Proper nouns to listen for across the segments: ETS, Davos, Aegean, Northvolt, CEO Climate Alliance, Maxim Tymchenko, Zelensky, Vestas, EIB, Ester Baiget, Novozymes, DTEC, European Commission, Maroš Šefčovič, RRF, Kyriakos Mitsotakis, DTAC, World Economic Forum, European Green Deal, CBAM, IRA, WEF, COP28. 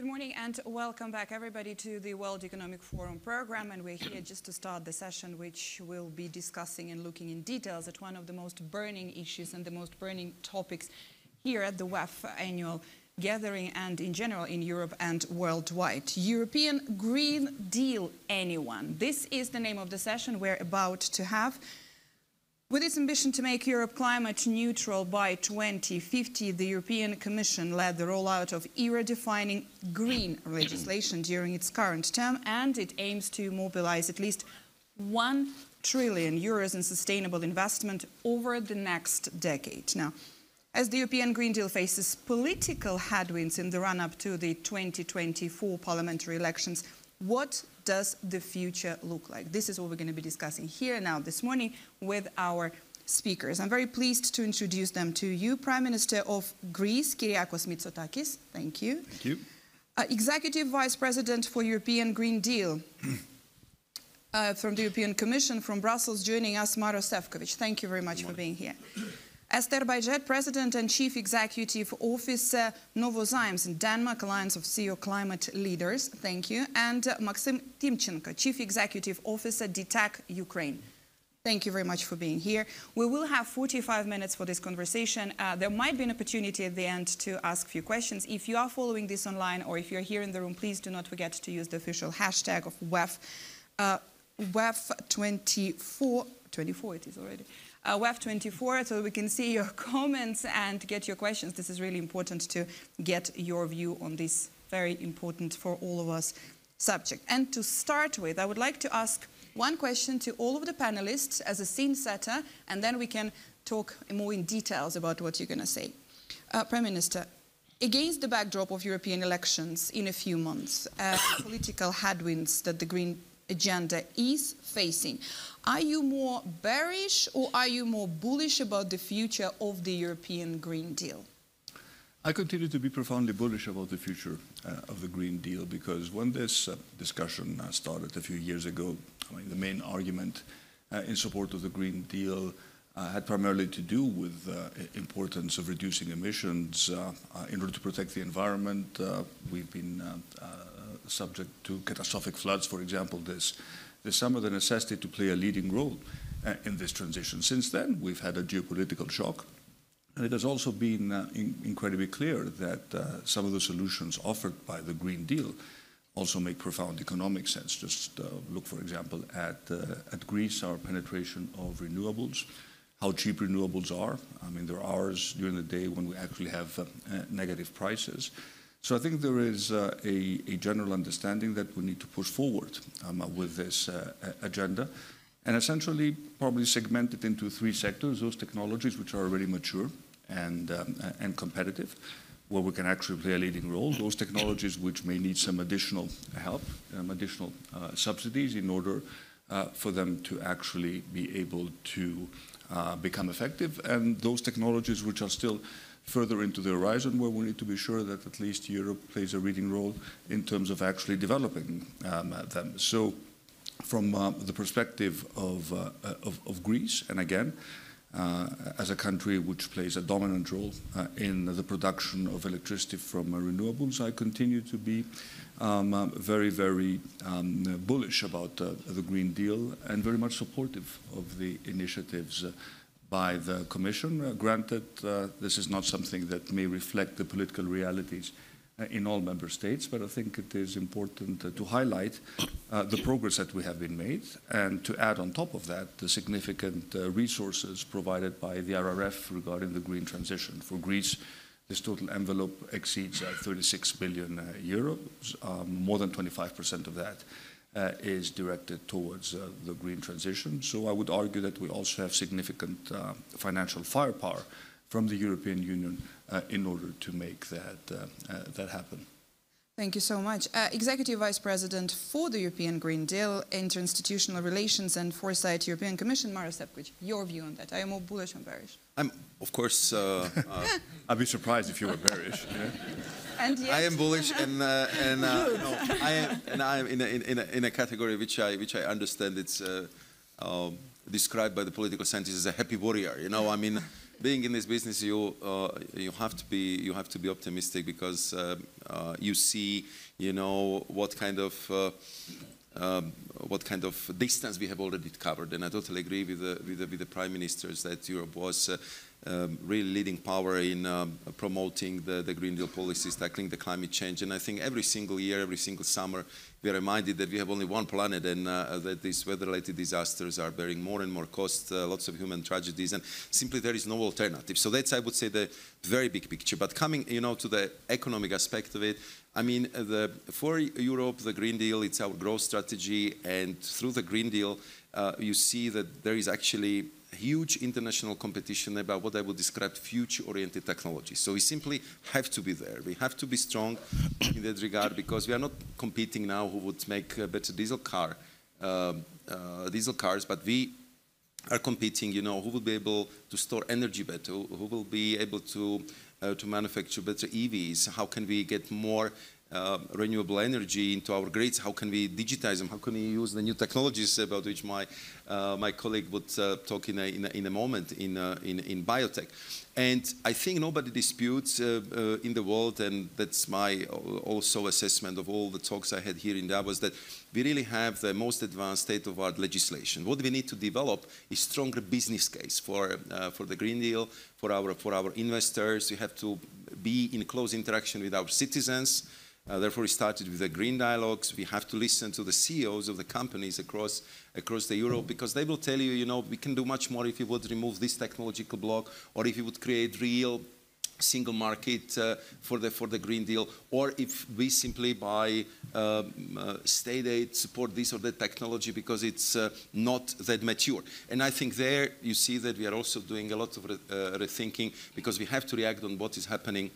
Good morning and welcome back, everybody, to the World Economic Forum program. And we're here just to start the session, which will be discussing and looking in details at one of the most burning issues and the most burning topics here at the WEF annual gathering and in general in Europe and worldwide. European Green Deal, anyone? This is the name of the session we're about to have. With its ambition to make Europe climate neutral by 2050, the European Commission led the rollout of era-defining green legislation during its current term, and it aims to mobilize at least €1 trillion in sustainable investment over the next decade. Now, as the European Green Deal faces political headwinds in the run-up to the 2024 parliamentary elections, what does the future look like? This is what we're going to be discussing here now this morning with our speakers. I'm very pleased to introduce them to you. Prime Minister of Greece, Kyriakos Mitsotakis. Thank you. Thank you. Executive Vice President for European Green Deal from the European Commission from Brussels, joining us, Maroš Šefčovič. Thank you very much for being here. Ester Baiget, President and Chief Executive Officer, Novozymes in Denmark, Alliance of CEO Climate Leaders. Thank you. And Maxim Tymchenko, Chief Executive Officer, DTAC, Ukraine. Thank you very much for being here. We will have 45 minutes for this conversation. There might be an opportunity at the end to ask a few questions. If you are following this online or if you're here in the room, please do not forget to use the official hashtag of WEF, WEF24 it is already. WEF24, so we can see your comments and get your questions. This is really important to get your view on this very important for all of us subject. And to start with, I would like to ask one question to all of the panelists as a scene setter, and then we can talk more in details about what you're going to say. Prime Minister, against the backdrop of European elections in a few months, political headwinds that the Green agenda is facing, are you more bearish or are you more bullish about the future of the European Green Deal? I continue to be profoundly bullish about the future of the Green Deal, because when this discussion started a few years ago, I mean, the main argument in support of the Green Deal had primarily to do with the importance of reducing emissions in order to protect the environment. We've been subject to catastrophic floods, for example, this summer, the necessity to play a leading role in this transition. Since then, we've had a geopolitical shock, and it has also been incredibly clear that some of the solutions offered by the Green Deal also make profound economic sense. Just look, for example, at Greece, our penetration of renewables, how cheap renewables are. I mean, there are hours during the day when we actually have negative prices. So I think there is a general understanding that we need to push forward with this agenda, and essentially probably segment it into three sectors: those technologies which are already mature and competitive, where we can actually play a leading role; those technologies which may need some additional help, additional subsidies in order for them to actually be able to become effective; and those technologies which are still further into the horizon, where we need to be sure that at least Europe plays a leading role in terms of actually developing them. So from the perspective of Greece, and again, as a country which plays a dominant role in the production of electricity from renewables, I continue to be very, very bullish about the Green Deal and very much supportive of the initiatives by the Commission. Granted, this is not something that may reflect the political realities in all member states, but I think it is important to highlight the progress that we have been made, and to add on top of that the significant resources provided by the RRF regarding the green transition. For Greece, this total envelope exceeds 36 billion euros. More than 25% of that is directed towards the green transition. So I would argue that we also have significant financial firepower from the European Union in order to make that, that happen. Thank you so much. Executive Vice President for the European Green Deal, Interinstitutional Relations and Foresight, European Commission, Maroš Šefčovič, your view on that. Are you more bullish or bearish? I'm, of course, I'd be surprised if you were bearish. Yeah? And yet. I am bullish, and I am in a category which I understand. It's described by the political scientists as a happy warrior. You know, I mean, being in this business, you have to be optimistic, because you see, you know, what kind of distance we have already covered. And I totally agree with the prime ministers that Europe was really leading power in promoting the Green Deal policies, tackling the climate change. And I think every single year, every single summer, we are reminded that we have only one planet, and that these weather-related disasters are bearing more and more costs, lots of human tragedies, and simply there is no alternative. So that's, I would say, the very big picture. But coming, you know, to the economic aspect of it, I mean, for Europe, the Green Deal, it's our growth strategy, and through the Green Deal, you see that there is actually huge international competition about what I would describe future-oriented technology. So we simply have to be there. We have to be strong in that regard, because we are not competing now who would make a better diesel cars, but we are competing, you know, who will be able to store energy better, who will be able to manufacture better EVs, how can we get more renewable energy into our grids, how can we digitize them, how can we use the new technologies about which my my colleague would talk in a moment in biotech. And I think nobody disputes in the world, and that's my also assessment of all the talks I had here in Davos, that we really have the most advanced state-of-the-art legislation. What we need to develop is stronger business case for the Green Deal, for our investors. We have to be in close interaction with our citizens. Therefore, we started with the green dialogues. We have to listen to the CEOs of the companies across the Europe, because they will tell you, you know, we can do much more if you would remove this technological block, or if you would create real single market for the Green Deal, or if we simply by state aid support this or that technology because it's not that mature. And I think there you see that we are also doing a lot of rethinking, because we have to react on what is happening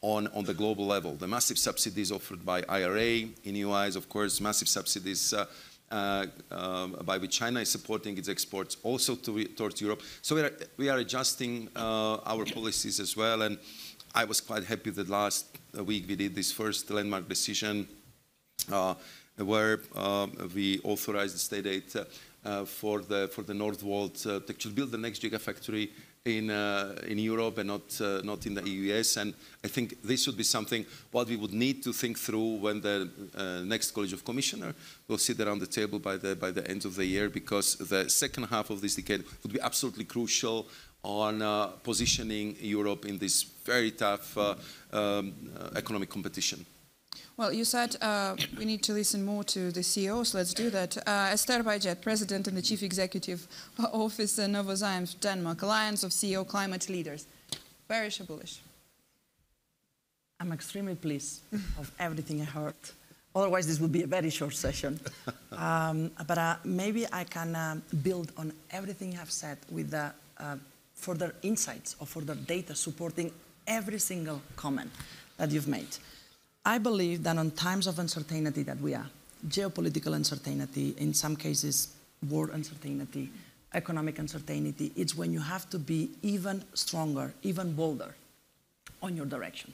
on the global level. The massive subsidies offered by IRA, in EU eyes, of course, massive subsidies by which China is supporting its exports also towards Europe. So we are adjusting our policies as well, and I was quite happy that last week we did this first landmark decision where we authorized the state aid for the Northvolt to actually build the next gigafactory in Europe and not in the US. And I think this would be something what we would need to think through when the next College of Commissioners will sit around the table by the end of the year, because the second half of this decade would be absolutely crucial on positioning Europe in this very tough economic competition. Well, you said we need to listen more to the CEOs. Let's do that. Ester Baiget, President and the Chief Executive Officer, Novozymes, Denmark, Alliance of CEO Climate Leaders. Bearish or bullish? I'm extremely pleased of everything I heard. Otherwise, this would be a very short session. But maybe I can build on everything I've said with the further insights or further data supporting every single comment that you've made. I believe that on times of uncertainty that we are, geopolitical uncertainty, in some cases, war uncertainty, economic uncertainty, it's when you have to be even stronger, even bolder on your direction.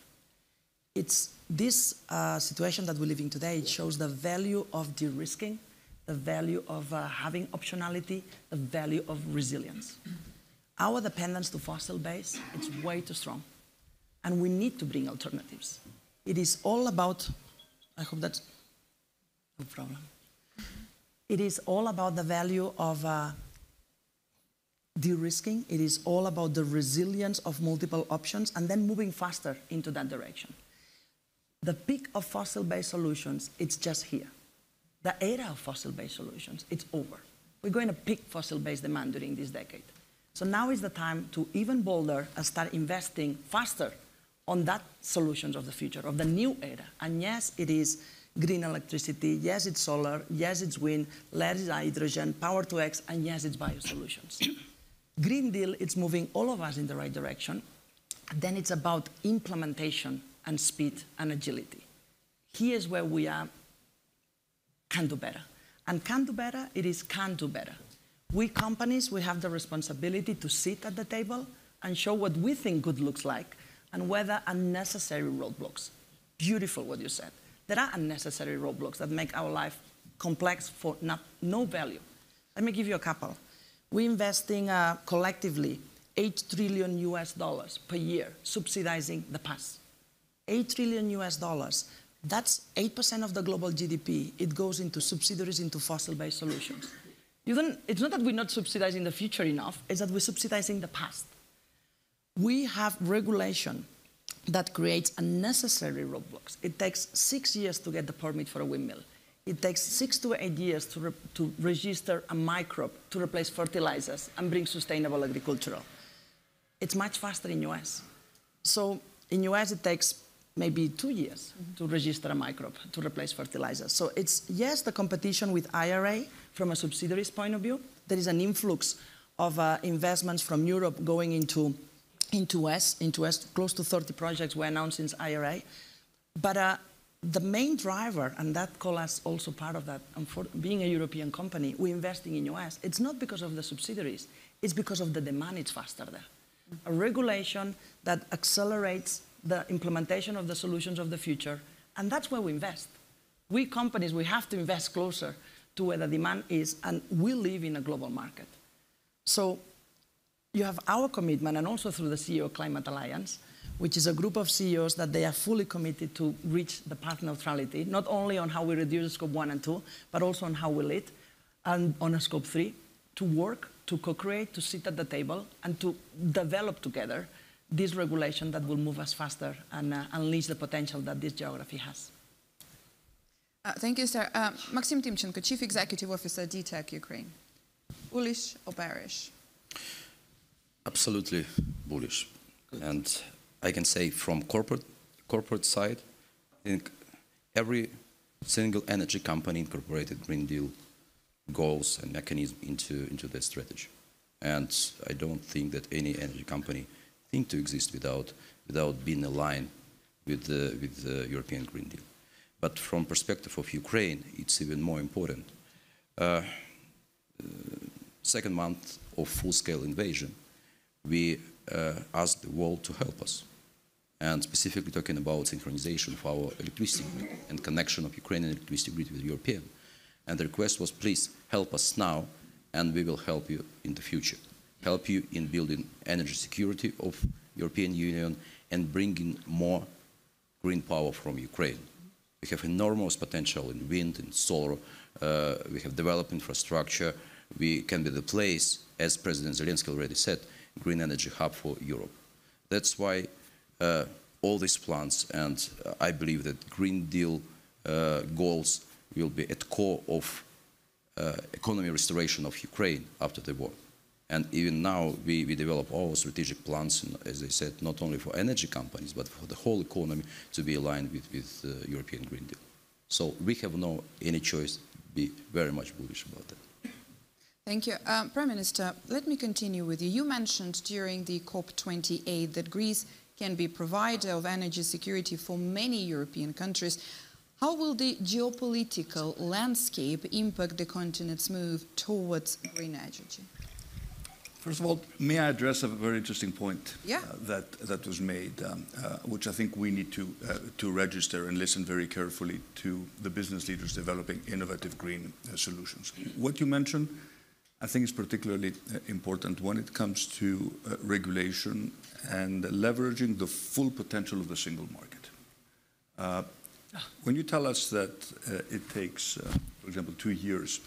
It's this situation that we're living today. It shows the value of de-risking, the value of having optionality, the value of resilience. Our dependence to fossil base, it's way too strong, and we need to bring alternatives. It is all about, I hope that's no problem. It is all about the value of de-risking. It is all about the resilience of multiple options and then moving faster into that direction. The peak of fossil-based solutions, it's just here. The era of fossil-based solutions, it's over. We're going to peak fossil-based demand during this decade. So now is the time to even bolder and start investing faster on that solutions of the future, of the new era. And yes, it is green electricity, yes, it's solar, yes, it's wind, yes, it's hydrogen, power to X, and yes, it's biosolutions. Green Deal, it's moving all of us in the right direction. Then it's about implementation and speed and agility. Here's where we are, can do better. And can do better, it is can do better. We companies, we have the responsibility to sit at the table and show what we think good looks like, and whether unnecessary roadblocks. Beautiful what you said. There are unnecessary roadblocks that make our life complex for no value. Let me give you a couple. We're investing collectively $8 trillion per year subsidizing the past. $8 trillion. That's 8% of the global GDP. It goes into subsidies, into fossil-based solutions. It's not that we're not subsidizing the future enough, it's that we're subsidizing the past. We have regulation that creates unnecessary roadblocks. It takes 6 years to get the permit for a windmill. It takes 6 to 8 years to register a microbe to replace fertilizers and bring sustainable agriculture. It's much faster in US. So in US, it takes maybe 2 years to register a microbe to replace fertilizers. So it's, yes, the competition with IRA from a subsidiaries point of view. There is an influx of investments from Europe going into US. Close to 30 projects were announced since IRA. But the main driver, and that Colas also part of that, and for being a European company, we're investing in US. It's not because of the subsidiaries. It's because of the demand. It's faster there. A regulation that accelerates the implementation of the solutions of the future, and that's where we invest. We companies, we have to invest closer to where the demand is, and we live in a global market. So you have our commitment, and also through the CEO Climate Alliance, which is a group of CEOs that they are fully committed to reach the path neutrality, not only on how we reduce scope 1 and 2, but also on how we lead, and on a scope 3, to work, to co-create, to sit at the table, and to develop together this regulation that will move us faster and unleash the potential that this geography has. Thank you, sir. Maxim Tymchenko, Chief Executive Officer, DTEC Ukraine. Bullish or bearish? Absolutely bullish. Good. And I can say from corporate side, I think every single energy company incorporated Green Deal goals and mechanism into their strategy. And I don't think that any energy company to exist without being aligned with the European Green Deal. But from perspective of Ukraine, it's even more important. Second month of full-scale invasion, we asked the world to help us, and specifically talking about synchronization of our electricity grid and connection of Ukrainian electricity grid with European. And the request was, please help us now, and we will help you in the future. Help you in building energy security of European Union and bringing more green power from Ukraine. We have enormous potential in wind and solar. We have developed infrastructure. We can be the place, as President Zelensky already said, green energy hub for Europe. That's why all these plans, and I believe that Green Deal goals will be at core of economy restoration of Ukraine after the war. And even now, we develop our strategic plans, and as I said, not only for energy companies, but for the whole economy to be aligned with the European Green Deal. So we have no any choice to be very much bullish about that. Thank you. Prime Minister, let me continue with you. You mentioned during the COP28 that Greece can be provider of energy security for many European countries. How will the geopolitical landscape impact the continent's move towards green energy? First of all, may I address a very interesting point that was made, which I think we need to register and listen very carefully to the business leaders developing innovative green solutions. What you mentioned, I think, is particularly important when it comes to regulation and leveraging the full potential of the single market. When you tell us that it takes, for example, 2 years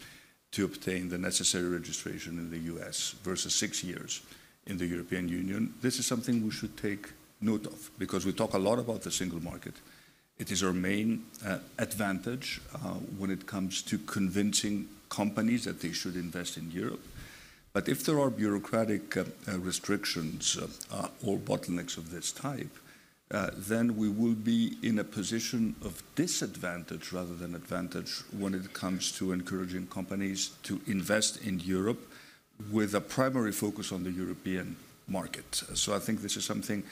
to obtain the necessary registration in the US versus 6 years in the European Union, this is something we should take note of, because we talk a lot about the single market. It is our main advantage when it comes to convincing companies that they should invest in Europe. But if there are bureaucratic restrictions or bottlenecks of this type, then we will be in a position of disadvantage rather than advantage when it comes to encouraging companies to invest in Europe with a primary focus on the European market. So I think this is something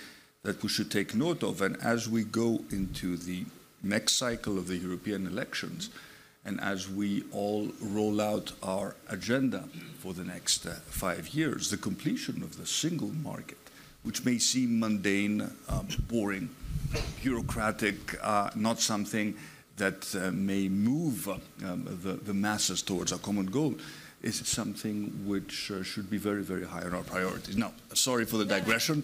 that we should take note of. And as we go into the next cycle of the European elections, and as we all roll out our agenda for the next 5 years, the completion of the single market, which may seem mundane, boring, bureaucratic, not something that may move the masses towards a common goal, is something which should be very, very high on our priorities. Now, sorry for the digression,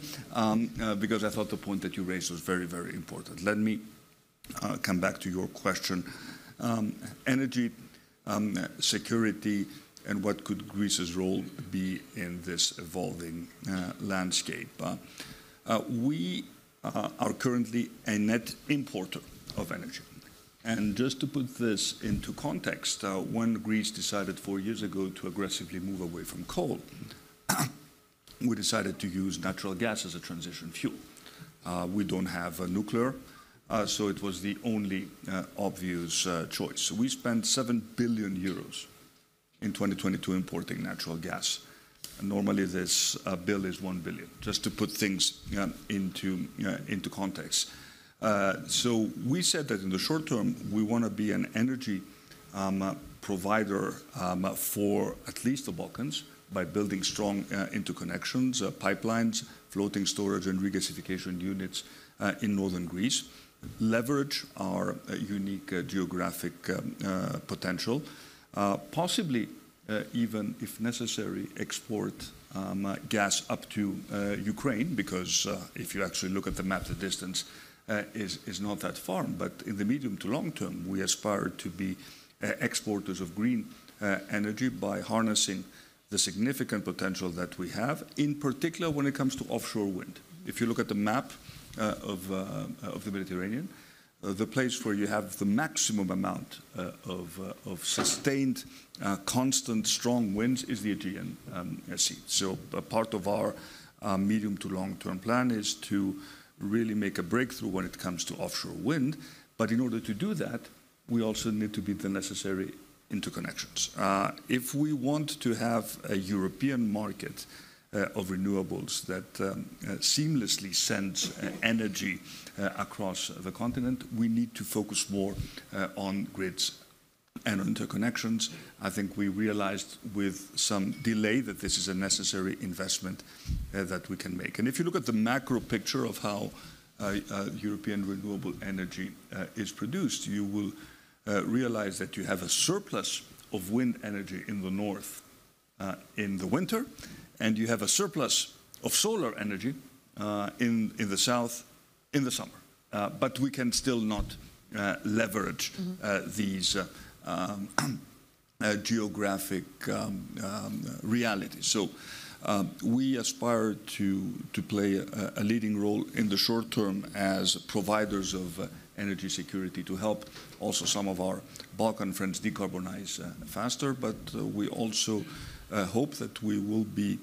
because I thought the point that you raised was very, very important. Let me come back to your question. Energy security, and what could Greece's role be in this evolving landscape? We are currently a net importer of energy. And just to put this into context, when Greece decided 4 years ago to aggressively move away from coal, we decided to use natural gas as a transition fuel. We don't have nuclear, so it was the only obvious choice. So we spent 7 billion euros in 2022 importing natural gas. And normally this bill is 1 billion, just to put things into context. So we said that in the short term, we want to be an energy provider for at least the Balkans by building strong interconnections, pipelines, floating storage and regasification units in northern Greece, leverage our unique geographic potential, possibly even, if necessary, export gas up to Ukraine, because if you actually look at the map, the distance is not that far, but in the medium to long term, we aspire to be exporters of green energy by harnessing the significant potential that we have, in particular when it comes to offshore wind. If you look at the map of the Mediterranean, the place where you have the maximum amount of sustained, constant, strong winds is the Aegean Sea. So part of our medium to long term plan is to really make a breakthrough when it comes to offshore wind. But in order to do that, we also need to be the necessary interconnections. If we want to have a European market of renewables that seamlessly sends energy across the continent, we need to focus more on grids and interconnections. I think we realized with some delay that this is a necessary investment that we can make. And if you look at the macro picture of how European renewable energy is produced, you will realize that you have a surplus of wind energy in the north in the winter, and you have a surplus of solar energy in the south in the summer. But we can still not leverage these geographic realities. So we aspire to play a leading role in the short term as providers of energy security to help also some of our Balkan friends decarbonize faster, but we also hope that we will be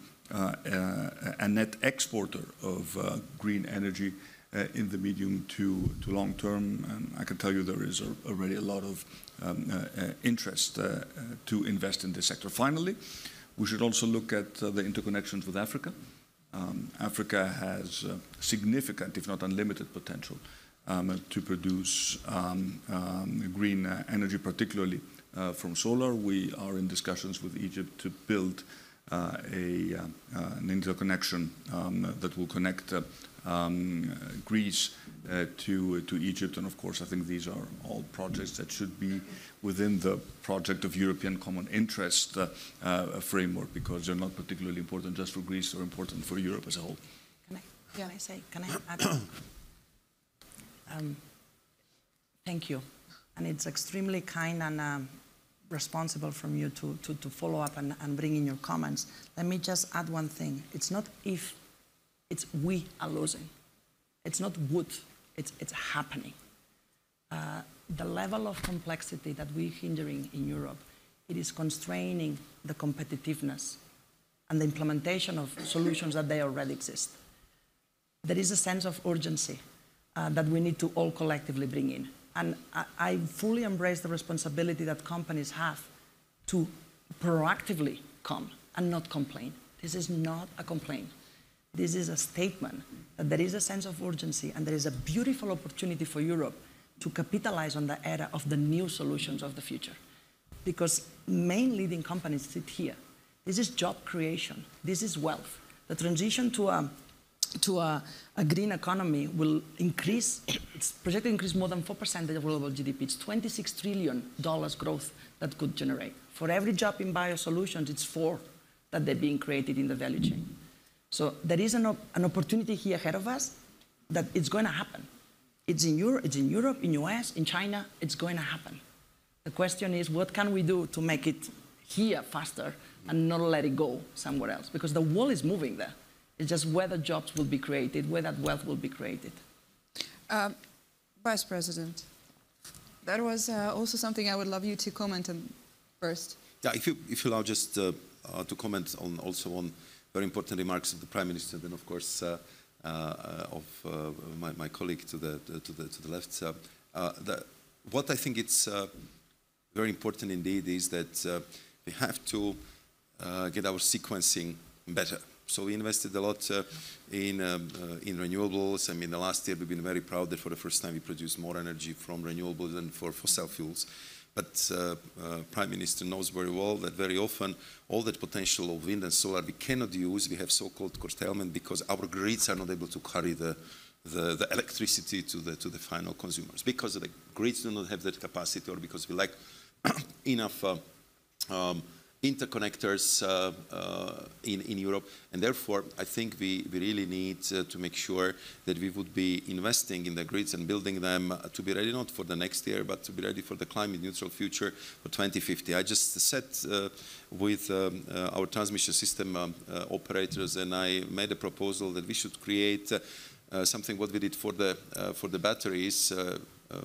a net exporter of green energy in the medium to long term, and I can tell you there is already a lot of interest to invest in this sector. Finally, we should also look at the interconnections with Africa. Africa has significant, if not unlimited, potential to produce green energy, particularly from solar. We are in discussions with Egypt to build an interconnection that will connect Greece to Egypt, and of course I think these are all projects that should be within the project of European common interest framework, because they're not particularly important just for Greece, they're important for Europe as a whole. Can I add? Thank you, and it's extremely kind and responsible from you to follow up and bring in your comments. Let me just add one thing. It's not if, it's we are losing. It's not would, it's happening. The level of complexity that we're hindering in Europe, it is constraining the competitiveness and the implementation of solutions that they already exist. There is a sense of urgency that we need to all collectively bring in. And I fully embrace the responsibility that companies have to proactively come and not complain. This is not a complaint. This is a statement that there is a sense of urgency and there is a beautiful opportunity for Europe to capitalize on the era of the new solutions of the future. Because main leading companies sit here. This is job creation. This is wealth. The transition to a to a green economy will increase, it's projected to increase more than 4% of global GDP. It's $26 trillion growth that could generate. For every job in biosolutions, it's 4 that they're being created in the value chain. So there is an opportunity here ahead of us that it's going to happen. It's in Europe, in US, in China, it's going to happen. The question is, what can we do to make it here faster and not let it go somewhere else? Because the world is moving there. It's just whether jobs will be created, whether wealth will be created. Vice President, that was also something I would love you to comment on first. Yeah, if you allow just to comment on also on very important remarks of the Prime Minister, and of course of my colleague to the left. What I think it's very important indeed is that we have to get our sequencing better. So we invested a lot in renewables. I mean, the last year we've been very proud that for the first time we produced more energy from renewables than for fossil fuels. But Prime Minister knows very well that very often all that potential of wind and solar we cannot use. We have so-called curtailment because our grids are not able to carry the electricity to the final consumers because the grids do not have that capacity or because we lack enough interconnectors in Europe, and therefore I think we really need to make sure that we would be investing in the grids and building them to be ready not for the next year but to be ready for the climate neutral future for 2050. I just sat with our transmission system operators and I made a proposal that we should create something what we did for the batteries,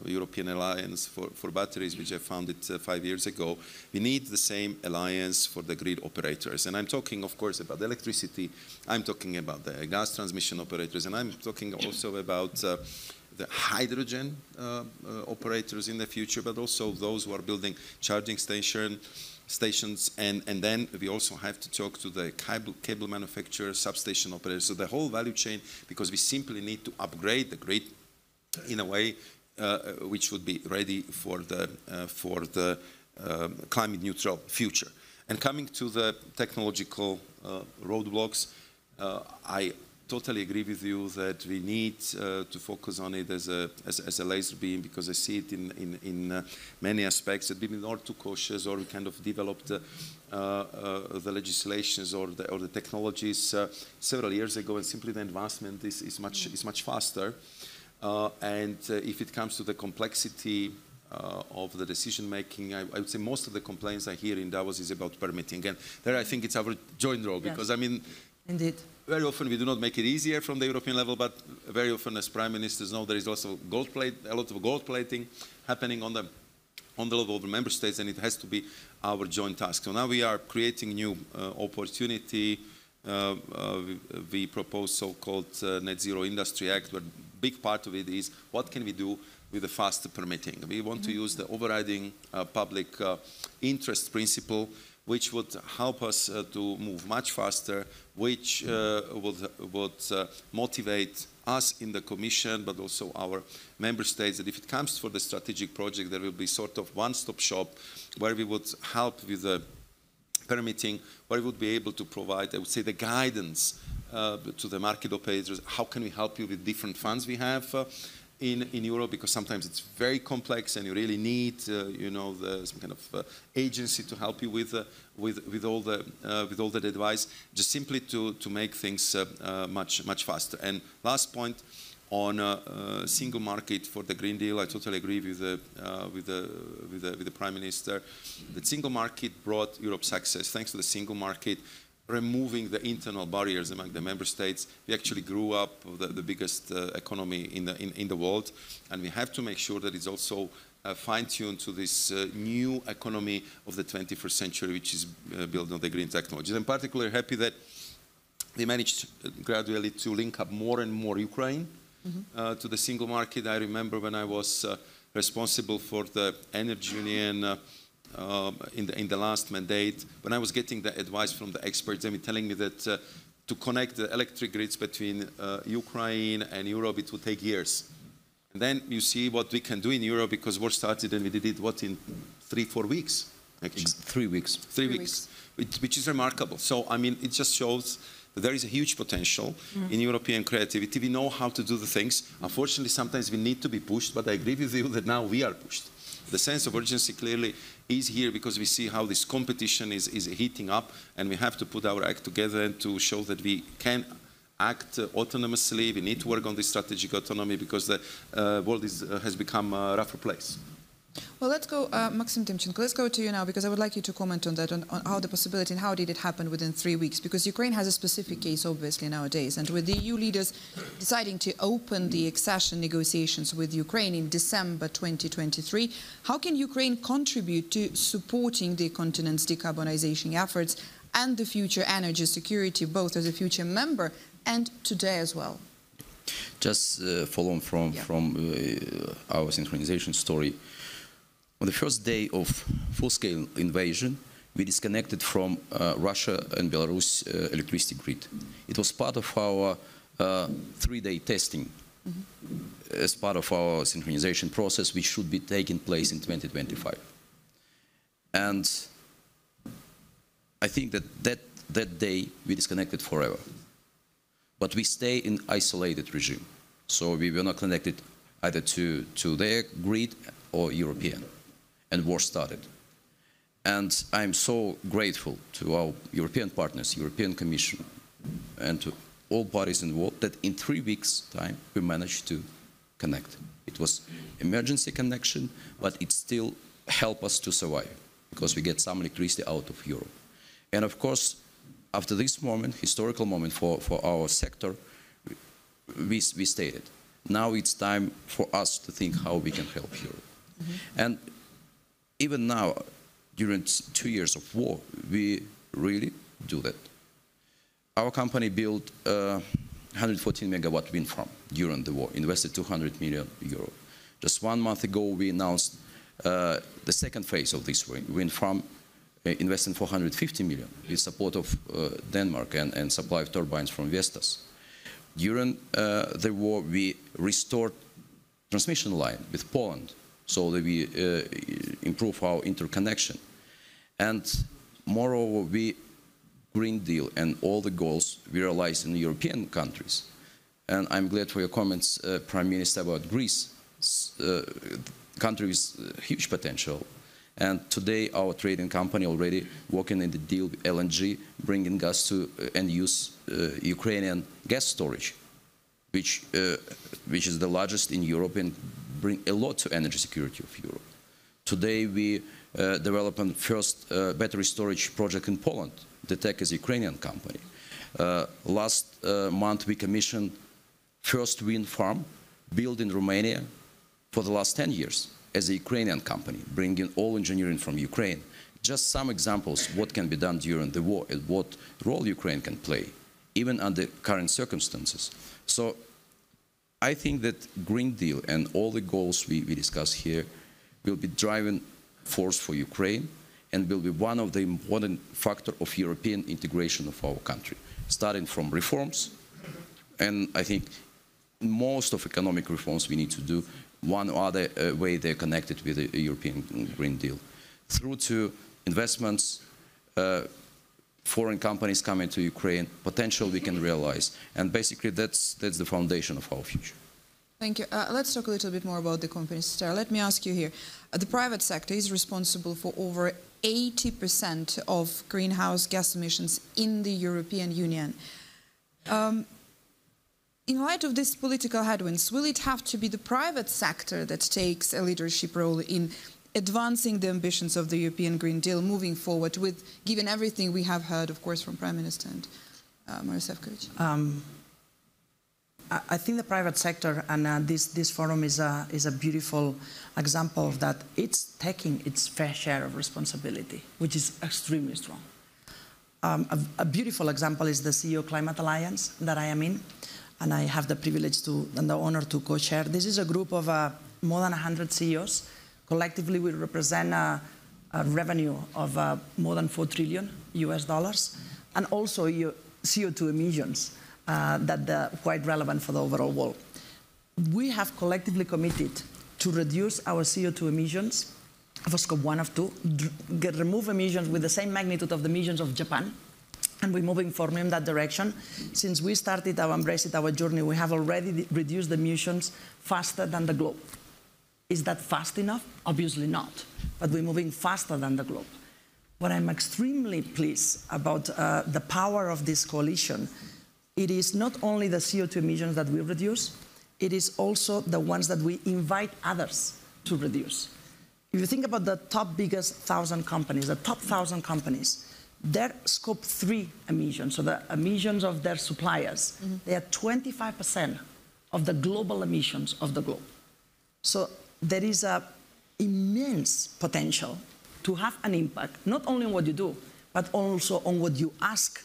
European Alliance for batteries, which I founded 5 years ago. We need the same alliance for the grid operators. And I'm talking, of course, about electricity. I'm talking about the gas transmission operators. And I'm talking also about the hydrogen operators in the future, but also those who are building charging stations. And then we also have to talk to the cable manufacturers, substation operators, so the whole value chain, because we simply need to upgrade the grid in a way which would be ready for the climate neutral future. And coming to the technological roadblocks, I totally agree with you that we need to focus on it as a laser beam, because I see it in many aspects that we've been all too cautious, or we kind of developed the legislations or the technologies several years ago, and simply the advancement is much faster. And if it comes to the complexity of the decision-making, I would say most of the complaints I hear in Davos is about permitting. And there I think it's our joint role, because, yes, I mean, indeed, very often we do not make it easier from the European level, but very often, as Prime Ministers know, there is also a lot of gold plating happening on the level of the member states, and it has to be our joint task. So now we are creating new opportunity. We propose so-called Net Zero Industry Act, where big part of it is what can we do with the faster permitting. We want to use the overriding public interest principle, which would help us to move much faster, which would motivate us in the Commission, but also our member states, that if it comes for the strategic project, there will be sort of one-stop shop where we would help with the permitting, where we would be able to provide, I would say, the guidance to the market operators. How can we help you with different funds we have in Europe? Because sometimes it's very complex, and you really need, you know, some kind of agency to help you with all the advice, just simply to make things much faster. And last point on single market for the Green Deal, I totally agree with the Prime Minister. The single market brought Europe's success. Thanks to the single market, removing the internal barriers among the member states, we actually grew up the biggest economy in the world, and we have to make sure that it's also fine-tuned to this new economy of the 21st century, which is built on the green technologies. I'm particularly happy that we managed gradually to link up more and more Ukraine to the single market. I remember when I was responsible for the energy union in the last mandate, when I was getting the advice from the experts, they were telling me that to connect the electric grids between Ukraine and Europe, it would take years. And then you see what we can do in Europe, because war started and we did it, what, in 3-4 weeks? Actually. 3 weeks. Which is remarkable. So, I mean, it just shows There is a huge potential in European creativity. We know how to do the things. Unfortunately, sometimes we need to be pushed, but I agree with you that now we are pushed. The sense of urgency clearly is here because we see how this competition is heating up, and we have to put our act together and to show that we can act autonomously. We need to work on this strategic autonomy because the world has become a rougher place. Well, let's go, Maxim Tymchenko, let's go to you now, because I would like you to comment on that, on how the possibility and how did it happen within 3 weeks, because Ukraine has a specific case, obviously, nowadays, and with the EU leaders deciding to open the accession negotiations with Ukraine in December 2023, how can Ukraine contribute to supporting the continent's decarbonization efforts and the future energy security, both as a future member and today as well? Just following from our synchronization story, on the first day of full-scale invasion, we disconnected from Russia and Belarus electricity grid. It was part of our three-day testing as part of our synchronization process, which should be taking place in 2025. And I think that that day we disconnected forever. But we stay in isolated regime. So we were not connected either to their grid or European. And war started. And I'm so grateful to our European partners, European Commission, and to all parties involved that in 3 weeks' time we managed to connect. It was emergency connection, but it still helped us to survive because we get some electricity out of Europe. And of course, after this moment, historical moment for our sector, we stated, now it's time for us to think how we can help Europe. And even now, during 2 years of war, we really do that. Our company built 114-megawatt wind farm during the war, invested 200 million euro. Just 1 month ago, we announced the second phase of this wind farm, investing 450 million with support of Denmark and supply of turbines from Vestas. During the war, we restored transmission line with Poland so that we improve our interconnection. And moreover, we Green Deal and all the goals we realized in European countries. And I'm glad for your comments, Prime Minister, about Greece. Country with huge potential. And today, our trading company already working in the deal with LNG, bringing gas to and use Ukrainian gas storage, which is the largest in Europe and bring a lot to energy security of Europe. Today, we developing first battery storage project in Poland. DTEC is a Ukrainian company. Last month, we commissioned first wind farm built in Romania for the last 10 years. As a Ukrainian company, bringing all engineering from Ukraine. Just some examples of what can be done during the war and what role Ukraine can play, even under current circumstances. So I think that Green Deal and all the goals we discuss here will be driving force for Ukraine and will be one of the important factors of European integration of our country, starting from reforms. And I think most of economic reforms we need to do one or other way they're connected with the European Green Deal. Through to investments, foreign companies coming to Ukraine, potential we can realize. And basically that's the foundation of our future. Thank you. Let's talk a little bit more about the companies. Sarah, let me ask you here. The private sector is responsible for over 80% of greenhouse gas emissions in the European Union. In light of these political headwinds, will it have to be the private sector that takes a leadership role in advancing the ambitions of the European Green Deal moving forward, with given everything we have heard, of course, from Prime Minister and Maroš Šefčovič? I think the private sector, and this forum is a beautiful example of that, it's taking its fair share of responsibility, which is extremely strong. A beautiful example is the CEO Climate Alliance that I am in. And I have the privilege and the honor to co-chair. This is a group of more than 100 CEOs. Collectively, we represent a revenue of more than $4 trillion US, and also CO2 emissions that are quite relevant for the overall world. We have collectively committed to reduce our CO2 emissions for scope 1 of 2, remove emissions with the same magnitude of the emissions of Japan, and we're moving firmly in that direction. Since we started our Embrace It, our journey, we have already reduced the emissions faster than the globe. Is that fast enough? Obviously not, but we're moving faster than the globe. What I'm extremely pleased about the power of this coalition, it is not only the CO2 emissions that we reduce, it is also the ones that we invite others to reduce. If you think about the top biggest 1,000 companies, the top 1,000 companies, their scope 3 emissions, so the emissions of their suppliers, they are 25% of the global emissions of the globe. So there is an immense potential to have an impact, not only on what you do, but also on what you ask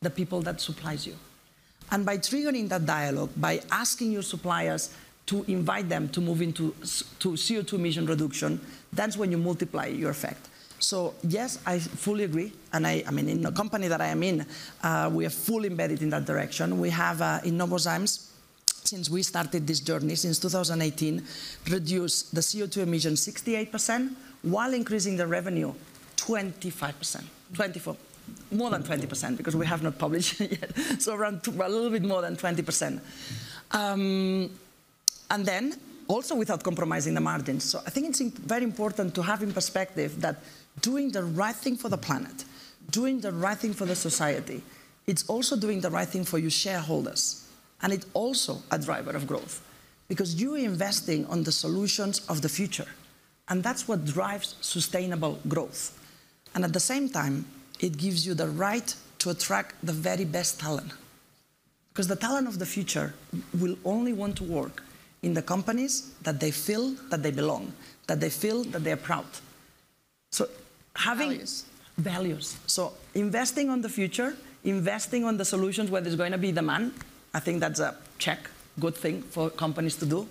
the people that supplies you. And by triggering that dialogue, by asking your suppliers to invite them to move into CO2 emission reduction, that's when you multiply your effect. So yes, I fully agree, and I mean, in the company that I am in, we are fully embedded in that direction. We have, in Novozymes, since we started this journey, since 2018, reduced the CO2 emission 68%, while increasing the revenue 25%, 24, more than 20%, because we have not published yet, so around a little bit more than 20%. And then, also without compromising the margins. So I think it's very important to have in perspective that doing the right thing for the planet, doing the right thing for the society, it's also doing the right thing for your shareholders. And it's also a driver of growth, because you're investing on the solutions of the future. And that's what drives sustainable growth. And at the same time, it gives you the right to attract the very best talent, because the talent of the future will only want to work in the companies that they feel that they belong, that they feel that they are proud. So having values. So investing on the future, investing on the solutions where there's going to be demand, I think that's a check, good thing for companies to do.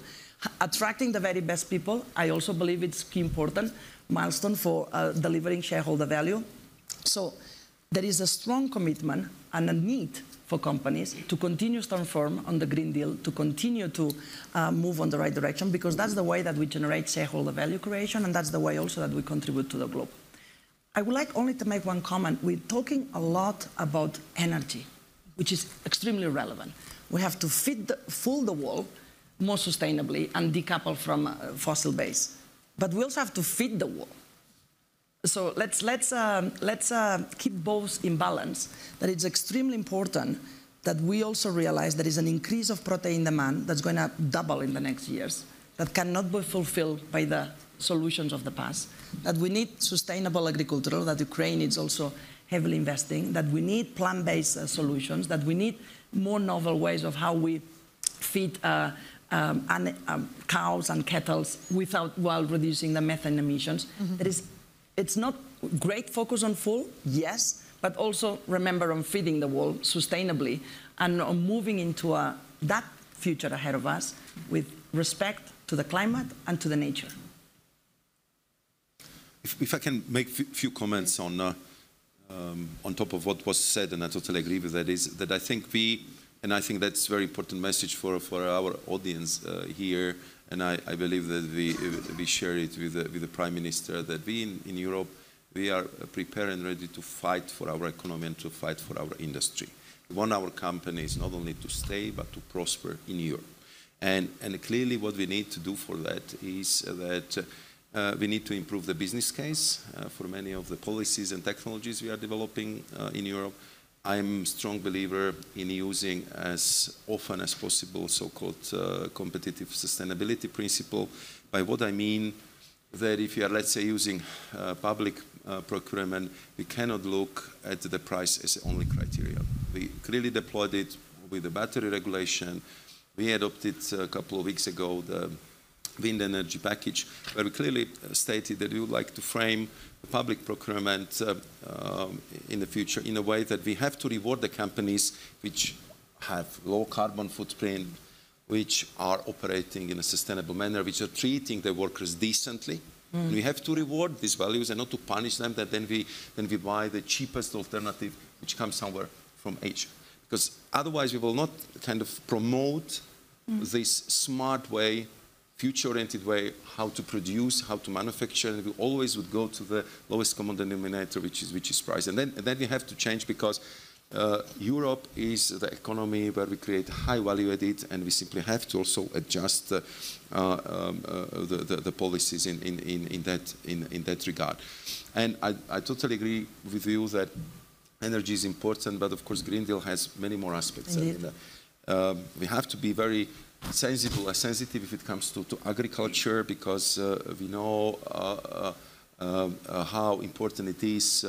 Attracting the very best people, I also believe it's key important milestone for delivering shareholder value. So there is a strong commitment and a need for companies to continue to stand firm on the Green Deal, to continue to move on the right direction, because that's the way that we generate shareholder value creation, and that's the way also that we contribute to the globe. I would like only to make one comment. We're talking a lot about energy, which is extremely relevant. We have to fill the wall more sustainably and decouple from fossil base. But we also have to feed the wall. So let's keep both in balance, that it's extremely important that we also realize there is an increase of protein demand that's going to double in the next years, that cannot be fulfilled by the solutions of the past, that we need sustainable agriculture, that Ukraine is also heavily investing, that we need plant-based solutions, that we need more novel ways of how we feed cows and cattle while reducing the methane emissions. It's not great focus on full, yes, but also remember on feeding the world sustainably and on moving into that future ahead of us with respect to the climate and to the nature. If I can make a few comments on top of what was said, and I totally agree with that, is that I think I think that's a very important message for our audience here. And I believe that we share it with the Prime Minister, that we in Europe, we are prepared and ready to fight for our economy and to fight for our industry. We want our companies not only to stay, but to prosper in Europe. And clearly what we need to do for that is that we need to improve the business case for many of the policies and technologies we are developing in Europe. I'm a strong believer in using as often as possible so-called competitive sustainability principle. By what I mean, that if you are, let's say, using public procurement, we cannot look at the price as the only criterion. We clearly deployed it with the battery regulation. We adopted a couple of weeks ago the wind energy package, where we clearly stated that we would like to frame public procurement in the future in a way that we have to reward the companies which have low carbon footprint, which are operating in a sustainable manner, which are treating their workers decently. And we have to reward these values and not to punish them, that then we buy the cheapest alternative which comes somewhere from Asia. Because otherwise we will not kind of promote this smart way, future-oriented way, how to produce, how to manufacture, and we always would go to the lowest common denominator, which is price. And then we have to change, because Europe is the economy where we create high value added, and we simply have to also adjust the policies in that regard. And I totally agree with you that energy is important, but of course Green Deal has many more aspects. We have to be very sensitive if it comes to agriculture, because we know how important it is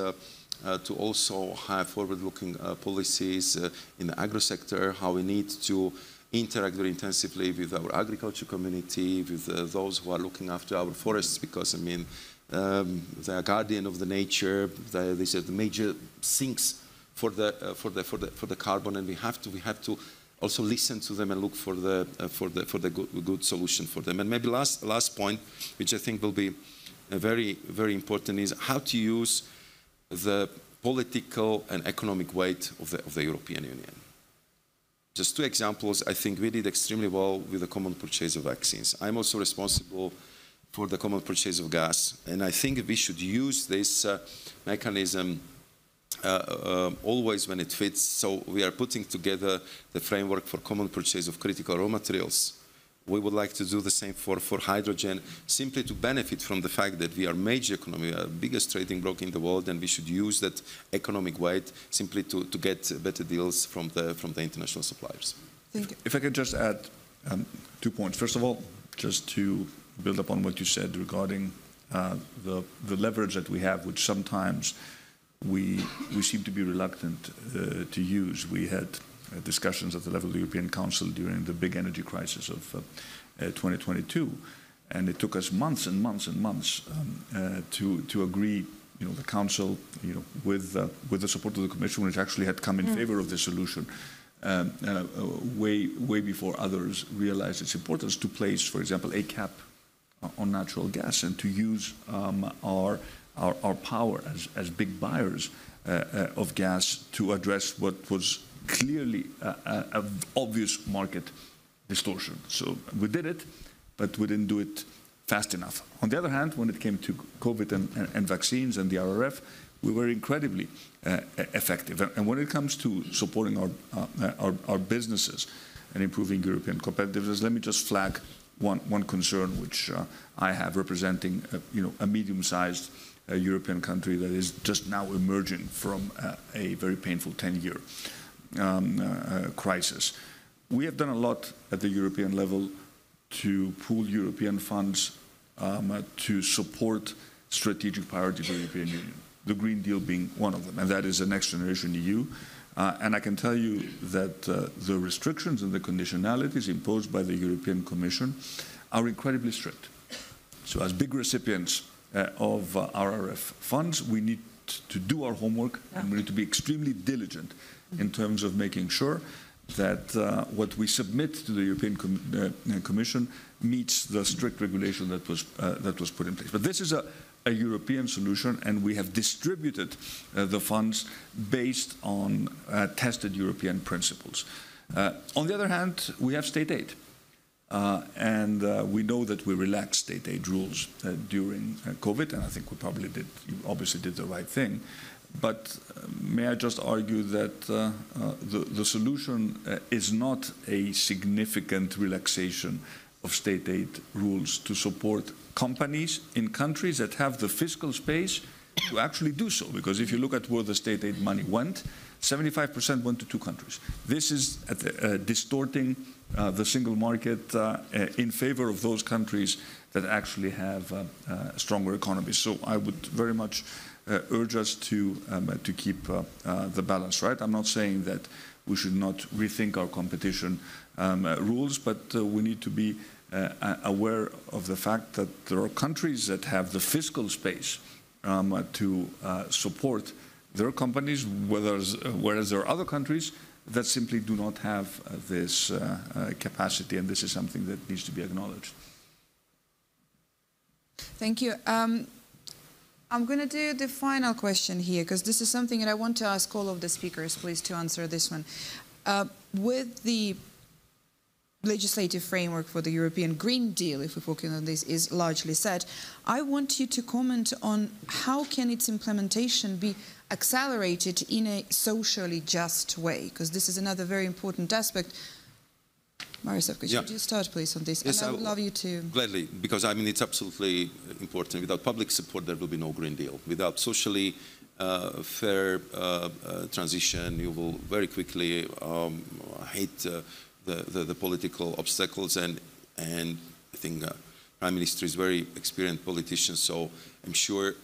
to also have forward-looking policies in the agro-sector, how we need to interact very intensively with our agriculture community, with those who are looking after our forests, because, I mean, they are guardian of the nature. These are the major sinks for the carbon, and we have to also listen to them and look for the good solution for them. And maybe last point, which I think will be very, very important, is how to use the political and economic weight of the European Union. Just two examples. I think we did extremely well with the common purchase of vaccines. I'm also responsible for the common purchase of gas, and I think we should use this mechanism always when it fits. So we are putting together the framework for common purchase of critical raw materials. We would like to do the same for hydrogen, simply to benefit from the fact that we are major economy, our biggest trading bloc in the world, and we should use that economic weight simply to get better deals from the international suppliers. Thank you. If I could just add 2 points. First of all, just to build upon what you said regarding the leverage that we have, which sometimes we seem to be reluctant to use. We had discussions at the level of the European Council during the big energy crisis of 2022, and it took us months and months and months to agree, you know, the Council, you know, with the support of the Commission, which actually had come in favor of the solution way before others realized its importance, to place, for example, a cap on natural gas and to use our power as big buyers of gas to address what was clearly an obvious market distortion. So we did it, but we didn't do it fast enough. On the other hand, when it came to COVID and vaccines and the RRF, we were incredibly effective. And when it comes to supporting our businesses and improving European competitiveness, let me just flag one concern which I have, representing a medium-sized European country that is just now emerging from a very painful 10-year crisis. We have done a lot at the European level to pool European funds to support strategic priorities for the European Union, the Green Deal being one of them, and that is the Next Generation EU. And I can tell you that the restrictions and the conditionalities imposed by the European Commission are incredibly strict. So as big recipients of RRF funds, we need to do our homework, and we need to be extremely diligent in terms of making sure that what we submit to the European Commission meets the strict regulation that was put in place. But this is a European solution, and we have distributed the funds based on tested European principles. On the other hand, we have state aid, and we know that we relaxed state aid rules during COVID, and I think we probably obviously did the right thing. But may I just argue that the solution is not a significant relaxation of state aid rules to support companies in countries that have the fiscal space to actually do so. Because if you look at where the state aid money went, 75% went to two countries. This is distorting the single market in favor of those countries that actually have stronger economies. So I would very much urge us to keep the balance right. I'm not saying that we should not rethink our competition rules, but we need to be aware of the fact that there are countries that have the fiscal space to support their companies, whereas there are other countries that simply do not have this capacity, and this is something that needs to be acknowledged. Thank you. I'm going to do the final question here, because this is something that I want to ask all of the speakers, please, to answer this one. With the legislative framework for the European Green Deal, if we're focusing on this, is largely set. I want you to comment on how can its implementation be accelerated in a socially just way, because this is another very important aspect. Maroš Šefčovič, could you start, please, on this? Yes, and I would love you to... Gladly, because, I mean, it's absolutely important. Without public support, there will be no Green Deal. Without socially fair transition, you will very quickly hit the political obstacles. And I think Prime Minister is a very experienced politician, so I'm sure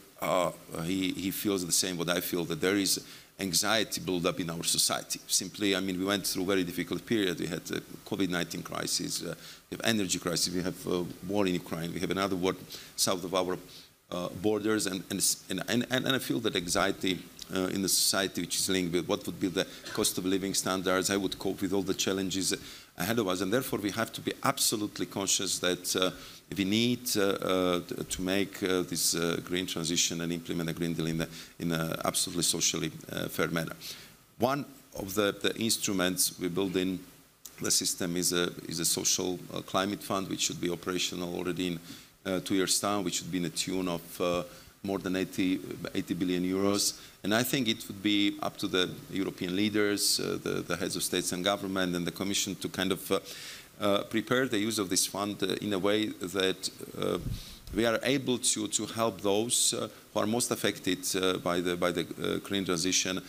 he feels the same what I feel, that there is anxiety build up in our society. Simply, I mean, we went through a very difficult period. We had the COVID-19 crisis, we have energy crisis, we have war in Ukraine, we have another war south of our borders, and I feel that anxiety in the society, which is linked with what would be the cost of living standards, how would cope with all the challenges ahead of us, and therefore we have to be absolutely conscious that we need to make this green transition and implement a Green Deal in an absolutely socially fair manner. One of the instruments we build in the system is a social climate fund, which should be operational already in 2 years' time, which should be in a tune of more than 80 billion euros. And I think it would be up to the European leaders, the heads of states and government and the Commission to kind of prepare the use of this fund in a way that we are able to help those who are most affected by the green transition,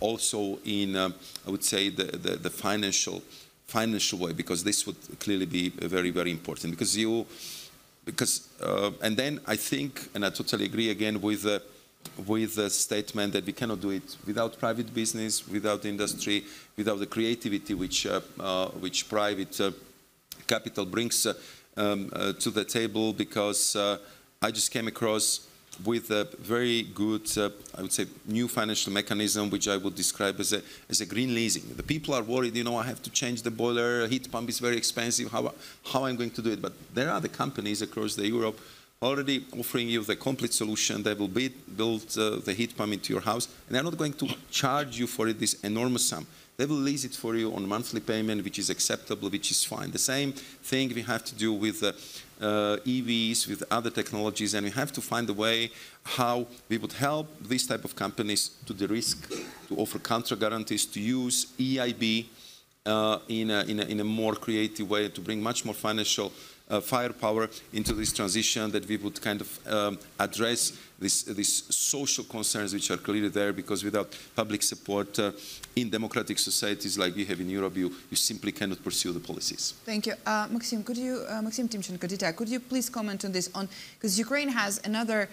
also in, I would say, the financial way, because this would clearly be very, very important. And then I think, and I totally agree again with the statement that we cannot do it without private business, without industry, without the creativity which private capital brings to the table, because I just came across with a very good, I would say, new financial mechanism, which I would describe as a green leasing. The people are worried, you know, I have to change the boiler, heat pump is very expensive, how I'm going to do it? But there are the companies across the Europe already offering you the complete solution. They will build the heat pump into your house, and they're not going to charge you for it this enormous sum. They will lease it for you on monthly payment, which is acceptable, which is fine. The same thing we have to do with EVs, with other technologies, and we have to find a way how we would help these type of companies to de-risk, to offer contra guarantees, to use EIB in a more creative way, to bring much more financial firepower into this transition, that we would kind of address these social concerns which are clearly there, because without public support in democratic societies like we have in Europe, you simply cannot pursue the policies. Thank you. Maxim, could you, Maxim Tymchenko, DTAC, could you please comment on this? Because Ukraine has another,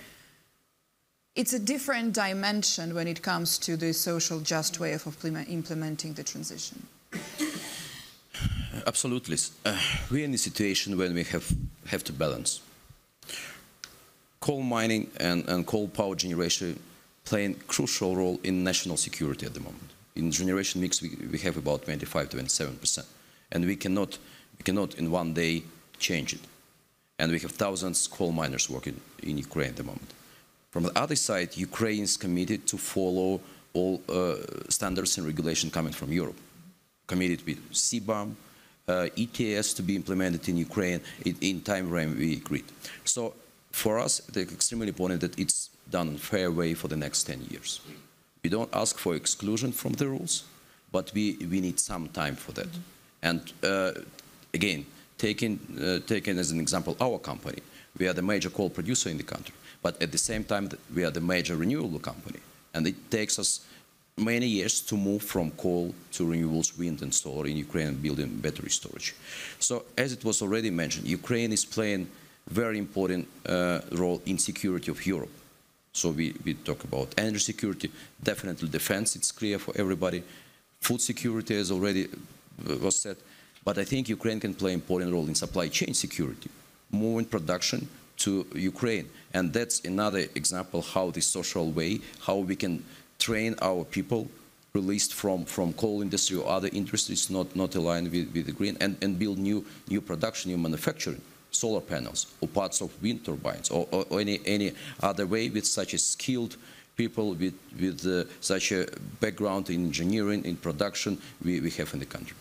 it's a different dimension when it comes to the social just way of implementing the transition. Absolutely. We're in a situation when we have to balance. Coal mining and coal power generation play a crucial role in national security at the moment. In generation mix, we have about 25–27%, and we cannot in one day change it. And we have thousands of coal miners working in Ukraine at the moment. From the other side, Ukraine is committed to follow all standards and regulation coming from Europe. Committed with CBAM. ETS to be implemented in Ukraine in time frame we agreed. So for us, it's extremely important that it's done in a fair way for the next 10 years. We don't ask for exclusion from the rules, but we need some time for that. Mm-hmm. And again, taking as an example our company, we are the major coal producer in the country, but at the same time, we are the major renewable company. And it takes us many years to move from coal to renewables, wind and solar in Ukraine, and building battery storage. So, as it was already mentioned, Ukraine is playing a very important role in security of Europe. So we talk about energy security, definitely defense, it's clear for everybody. Food security, as already was said. But I think Ukraine can play an important role in supply chain security, moving production to Ukraine. And that's another example how the social way, how we can train our people released from coal industry or other industries not aligned with the green, and build new production, new manufacturing, solar panels or parts of wind turbines or any other way with such a skilled people with such a background in engineering, in production we have in the country.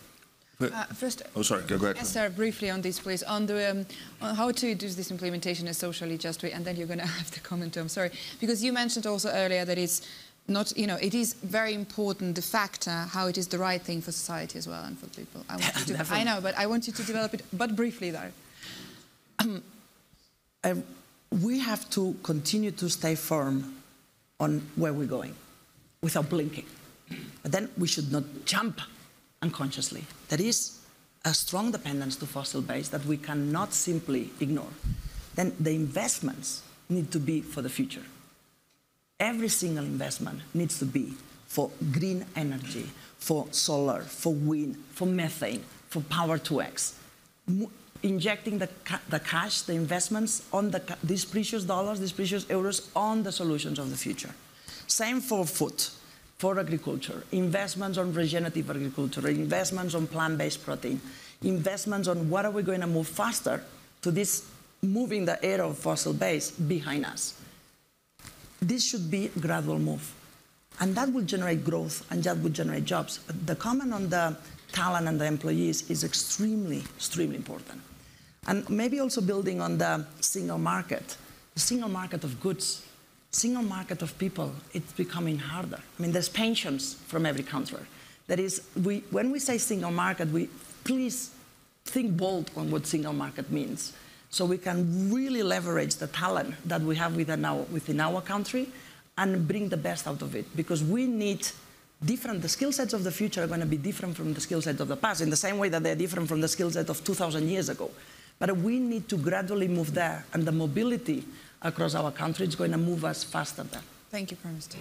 First, go ahead. Esther, briefly on this, please, on the on how to do this implementation in a socially just way, and then you're going to have to comment. I'm sorry, because you mentioned also earlier that it's not, you know, it is very important the factor how it is the right thing for society as well and for people. I want you to, I know, but I want you to develop it, but briefly though. We have to continue to stay firm on where we're going, without blinking. But then we should not jump unconsciously. There is a strong dependence to fossil base that we cannot simply ignore. Then the investments need to be for the future. Every single investment needs to be for green energy, for solar, for wind, for methane, for power to X. Injecting the cash, the investments on these precious dollars, these precious euros on the solutions of the future. Same for food, for agriculture, investments on regenerative agriculture, investments on plant-based protein, investments on what are we going to move faster to this moving the era of fossil base behind us. This should be a gradual move. And that will generate growth and that will generate jobs. But the comment on the talent and the employees is extremely, extremely important. And maybe also building on the single market of goods, single market of people, it's becoming harder. I mean, there's pensions from every country. That is, when we say single market, we please think bold on what single market means. So we can really leverage the talent that we have within our country and bring the best out of it, because we need different, the skill sets of the future are going to be different from the skill sets of the past, in the same way that they're different from the skill set of 2,000 years ago. But we need to gradually move there, and the mobility across our country is going to move us faster there. Thank you, Prime Minister.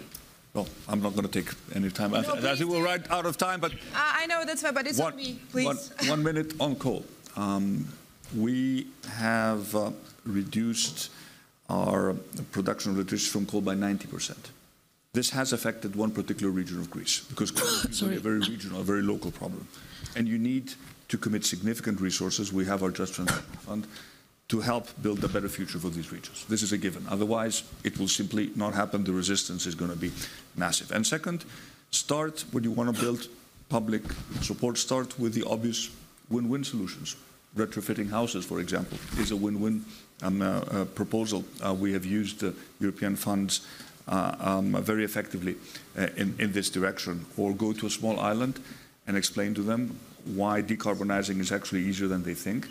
Well, I'm not going to take any time. No, I think we're right out of time, but... I know, that's fine, but it's on me, please. One minute on coal. We have reduced our production of electricity from coal by 90%. This has affected one particular region of Greece, because coal is a very regional, a very local problem. And you need to commit significant resources. We have our Just Transition Fund to help build a better future for these regions. This is a given. Otherwise, it will simply not happen. The resistance is going to be massive. And second, start when you want to build public support, start with the obvious win-win solutions. Retrofitting houses, for example, is a win-win proposal. We have used European funds very effectively in this direction, or go to a small island and explain to them why decarbonizing is actually easier than they think.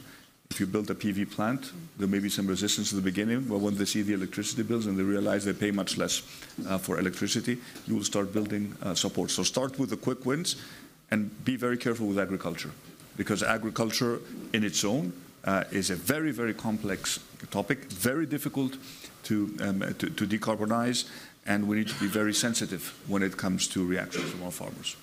If you build a PV plant, there may be some resistance at the beginning, but when they see the electricity bills and they realize they pay much less for electricity, you will start building support. So start with the quick wins and be very careful with agriculture, because agriculture in its own is a very, very complex topic, very difficult to decarbonize, and we need to be very sensitive when it comes to reactions from our farmers.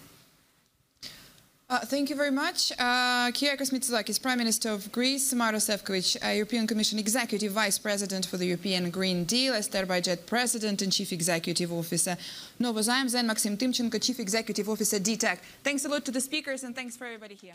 Thank you very much. Kyriakos Mitsotakis, Prime Minister of Greece, Maroš Šefčovič, European Commission Executive Vice President for the European Green Deal, Ester Baiget, President and Chief Executive Officer, Novozymes, and Maxim Tymchenko, Chief Executive Officer, DTAC. Thanks a lot to the speakers, and thanks for everybody here.